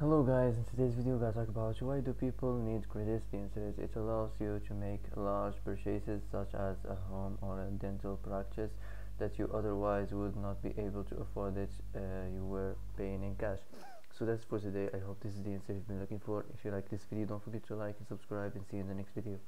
Hello guys, in today's video guys talk about why do people need credit insurance. It allows you to make large purchases such as a home or a dental practice that you otherwise would not be able to afford it you were paying in cash. So that's for today. I hope this is the answer you've been looking for. If you like this video, don't forget to like and subscribe, and see you in the next video.